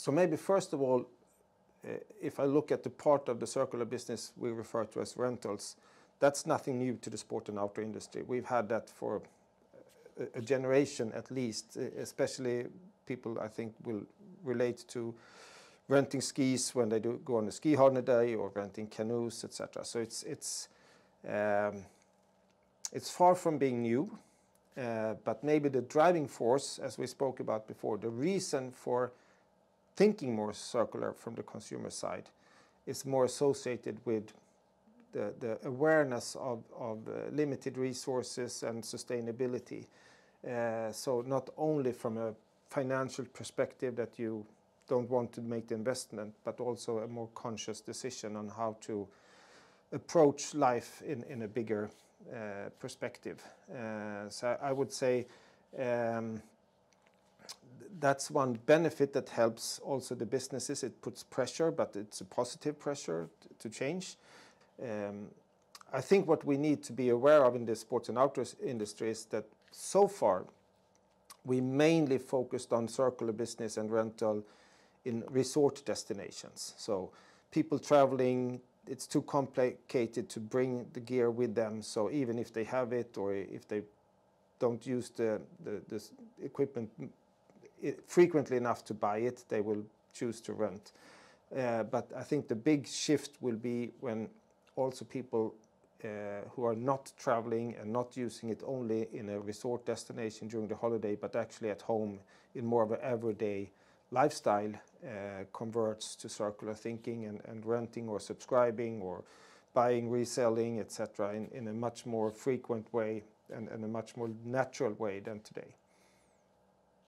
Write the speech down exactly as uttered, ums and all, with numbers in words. So maybe first of all, uh, if I look at the part of the circular business we refer to as rentals, that's nothing new to the sport and outdoor industry. We've had that for a, a generation at least, especially people I think will relate to renting skis when they do go on a ski holiday, or renting canoes, et cetera. So it's, it's, um, it's far from being new, uh, but maybe the driving force, as we spoke about before, the reason for thinking more circular from the consumer side is more associated with the, the awareness of, of uh, limited resources and sustainability. Uh, so not only from a financial perspective that you don't want to make the investment, but also a more conscious decision on how to approach life in, in a bigger uh, perspective. Uh, so I would say um, that's one benefit that helps also the businesses. It puts pressure, but it's a positive pressure to change. Um, I think what we need to be aware of in the sports and outdoors industry is that so far we mainly focused on circular business and rental in resort destinations. So people traveling, it's too complicated to bring the gear with them. So even if they have it, or if they don't use the, the this equipment frequently enough to buy it, they will choose to rent. Uh, but I think the big shift will be when also people uh, who are not traveling and not using it only in a resort destination during the holiday, but actually at home in more of an everyday lifestyle, uh, converts to circular thinking and, and renting or subscribing or buying, reselling, et cetera, in, in a much more frequent way and, and a much more natural way than today.